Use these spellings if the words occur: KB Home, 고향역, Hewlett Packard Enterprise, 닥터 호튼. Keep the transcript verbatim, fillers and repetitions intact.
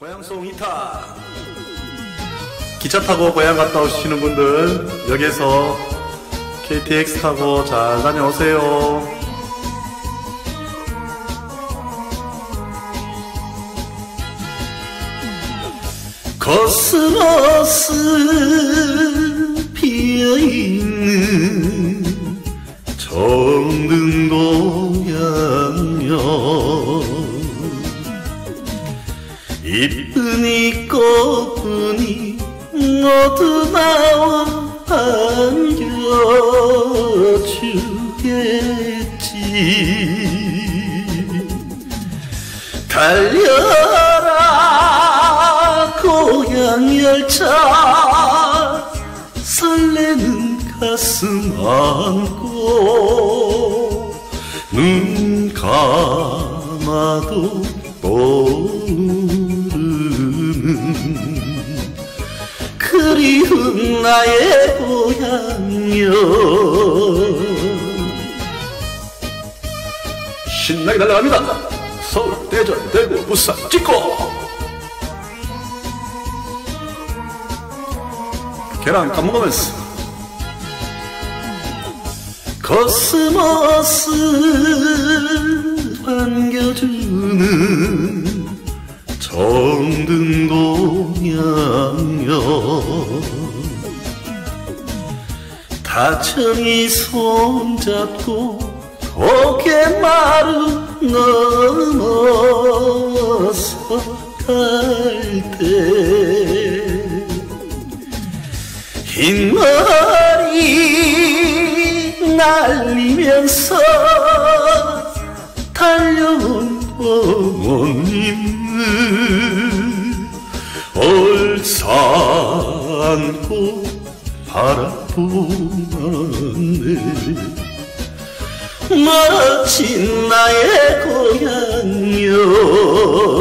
고향송 이타 기차 타고 고향 갔다 오시는 분들 역에서 케이티엑스 타고 잘 다녀오세요. 코스모스 피어있는 정든 고향역, 이쁜이 꽃분이 모두 나와 안겨주겠지. 달려라 고향열차, 설레는 가슴 안고 눈 감아도 모르는 그리운 나의 고향역. 신나게 날아갑니다. 서울, 대전, 대구, 부산 찍고 계란 까먹으면서 코스모스 반겨주는 정든 고향역, 다정히 손잡고 고개 마루 넘어서 갈 때 흰 머리 날리면서 달려온 어머님을 얼싸안고 바라보았네. 멋진 나의 고향역.